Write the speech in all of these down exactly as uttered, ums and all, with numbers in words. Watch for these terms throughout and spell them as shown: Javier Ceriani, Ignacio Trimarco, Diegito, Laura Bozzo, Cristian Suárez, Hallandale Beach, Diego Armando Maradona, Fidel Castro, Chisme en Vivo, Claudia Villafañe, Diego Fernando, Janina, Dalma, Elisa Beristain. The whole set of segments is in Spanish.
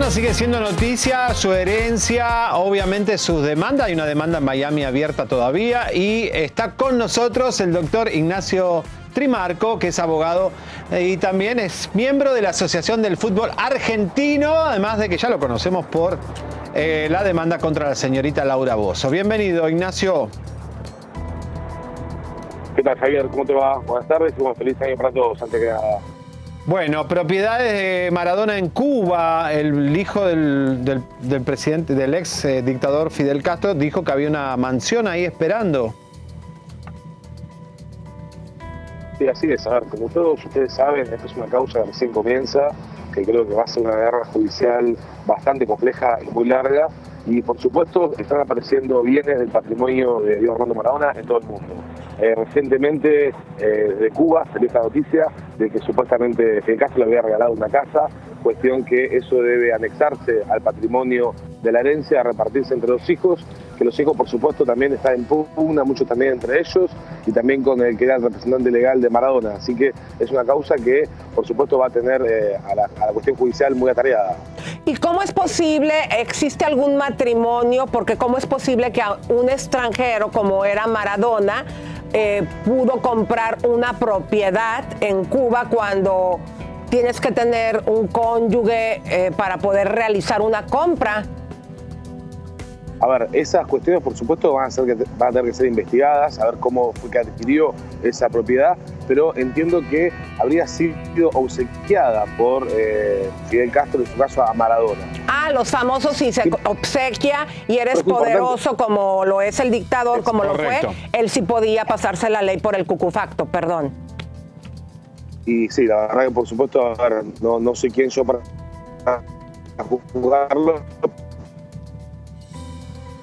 Maradona sigue siendo noticia, su herencia, obviamente sus demandas. Hay una demanda en Miami abierta todavía y está con nosotros el doctor Ignacio Trimarco, que es abogado y también es miembro de la Asociación del Fútbol Argentino, además de que ya lo conocemos por eh, la demanda contra la señorita Laura Bozzo. Bienvenido, Ignacio. ¿Qué tal, Javier? ¿Cómo te va? Buenas tardes y un feliz año para todos, antes que nada. Bueno, propiedades de Maradona en Cuba. El hijo del, del, del presidente, del ex eh, dictador Fidel Castro, dijo que había una mansión ahí esperando. Sí, así es. A ver, como todos ustedes saben, esta es una causa que recién comienza, que creo que va a ser una guerra judicial bastante compleja y muy larga. Y por supuesto están apareciendo bienes del patrimonio de Diego Armando Maradona en todo el mundo. Eh, recientemente eh, de Cuba salió esta noticia de que supuestamente Fidel Castro le había regalado una casa, cuestión que eso debe anexarse al patrimonio de la herencia, a repartirse entre los hijos, que los hijos por supuesto también están en pugna, muchos también entre ellos, y también con el que era el representante legal de Maradona. Así que es una causa que por supuesto va a tener eh, a, la, a la cuestión judicial muy atareada. ¿Y cómo es posible, existe algún matrimonio, porque cómo es posible que a un extranjero como era Maradona eh, pudo comprar una propiedad en Cuba cuando tienes que tener un cónyuge eh, para poder realizar una compra? A ver, esas cuestiones por supuesto van a, ser que, van a tener que ser investigadas, a ver cómo fue que adquirió esa propiedad, pero entiendo que habría sido obsequiada por eh, Fidel Castro, en su caso a Maradona. Ah, los famosos, si se obsequia y eres poderoso importante, como lo es el dictador, es como correcto. Lo fue, él sí podía pasarse la ley por el cucufacto, perdón. Y sí, la verdad que por supuesto, a ver, no, no soy quien yo para juzgarlo.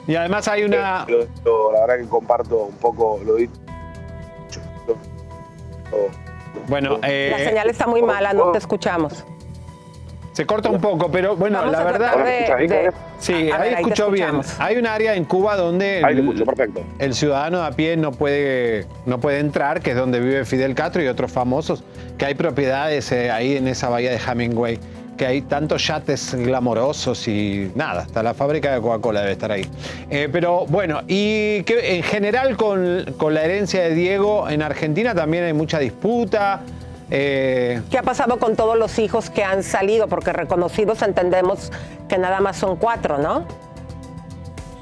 Y además hay una... La verdad que comparto un poco lo dicho. Bueno, eh... la señal está muy mala, no te escuchamos. Se corta un poco, pero bueno, vamos la verdad... De, de... Sí, a ahí ver, escuchó ahí bien. Hay un área en Cuba donde el, escucho, perfecto. el ciudadano a pie no puede, no puede entrar, que es donde vive Fidel Castro y otros famosos, que hay propiedades eh, ahí en esa bahía de Hemingway, que hay tantos yates glamorosos y nada, hasta la fábrica de Coca-Cola debe estar ahí. Eh, pero bueno, y que en general con, con la herencia de Diego en Argentina también hay mucha disputa. Eh... ¿Qué ha pasado con todos los hijos que han salido? Porque reconocidos entendemos que nada más son cuatro, ¿no?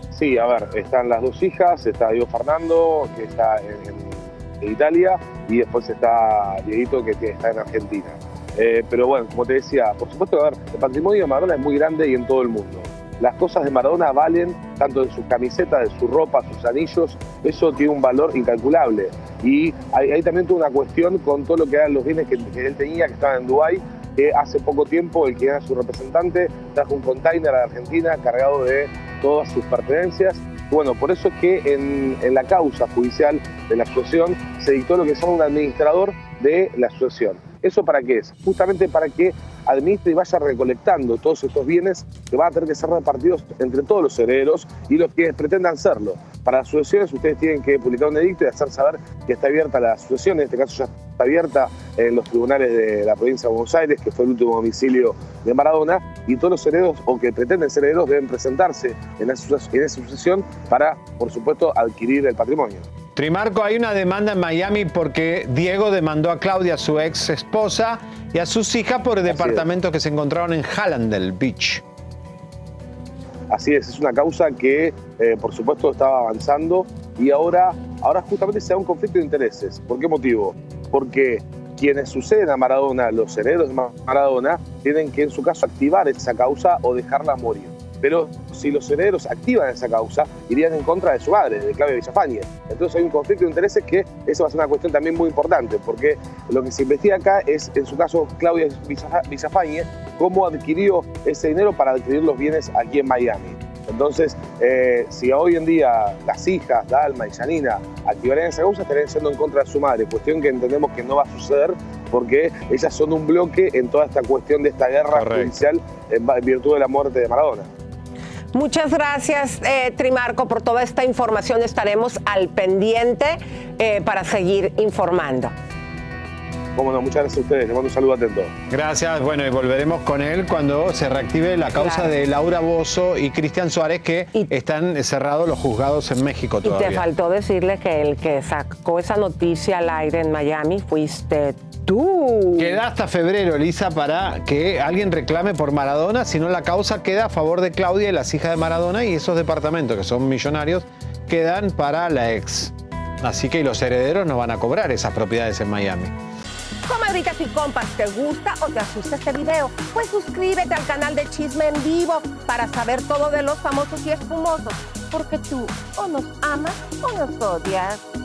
Sí, a ver, están las dos hijas, está Diego Fernando, que está en, en Italia, y después está Diegito, que, que está en Argentina. Eh, pero bueno, como te decía, por supuesto, a ver, el patrimonio de Maradona es muy grande y en todo el mundo. Las cosas de Maradona valen tanto en sus camisetas, de su ropa, sus anillos, eso tiene un valor incalculable. Y ahí, ahí también tuvo una cuestión con todo lo que eran los bienes que, que él tenía, que estaban en Dubái, que hace poco tiempo el que era su representante trajo un container a la Argentina cargado de todas sus pertenencias. Bueno, por eso es que en, en la causa judicial de la asociación se dictó lo que son un administrador de la asociación. ¿Eso para qué es? Justamente para que administre y vaya recolectando todos estos bienes que van a tener que ser repartidos entre todos los herederos y los que pretendan hacerlo. Para las asociaciones ustedes tienen que publicar un edicto y hacer saber que está abierta la asociación, en este caso ya está abierta en los tribunales de la provincia de Buenos Aires, que fue el último domicilio de Maradona, y todos los herederos o que pretenden ser herederos deben presentarse en esa asociación para, por supuesto, adquirir el patrimonio. Trimarco, hay una demanda en Miami porque Diego demandó a Claudia, su ex esposa, y a sus hijas por departamentos que se encontraron en Hallandale Beach. Así es, es una causa que, eh, por supuesto, estaba avanzando y ahora, ahora justamente se da un conflicto de intereses. ¿Por qué motivo? Porque quienes suceden a Maradona, los herederos de Maradona, tienen que, en su caso, activar esa causa o dejarla morir. Pero si los herederos activan esa causa, irían en contra de su madre, de Claudia Villafañe. Entonces hay un conflicto de intereses que esa va a ser una cuestión también muy importante, porque lo que se investiga acá es, en su caso, Claudia Villafañe, cómo adquirió ese dinero para adquirir los bienes aquí en Miami. Entonces, eh, si hoy en día las hijas, Dalma y Janina, activarían esa causa, estarían siendo en contra de su madre, cuestión que entendemos que no va a suceder, porque ellas son un bloque en toda esta cuestión de esta guerra Correcto. judicial en virtud de la muerte de Maradona. Muchas gracias, eh, Trimarco, por toda esta información. Estaremos al pendiente eh, para seguir informando. Cómo no, muchas gracias a ustedes. Les mando un saludo atento. Gracias. Bueno, y volveremos con él cuando se reactive la causa claro. de Laura Bozzo y Cristian Suárez, que y, están cerrados los juzgados en México todavía. Y te faltó decirles que el que sacó esa noticia al aire en Miami fuiste tú. Queda hasta febrero, Elisa, para que alguien reclame por Maradona, si no la causa queda a favor de Claudia y las hijas de Maradona, y esos departamentos que son millonarios quedan para la ex. Así que los herederos no van a cobrar esas propiedades en Miami. Comadritas y compas, ¿te gusta o te asusta este video? Pues suscríbete al canal de Chisme en Vivo para saber todo de los famosos y espumosos, porque tú o nos amas o nos odias.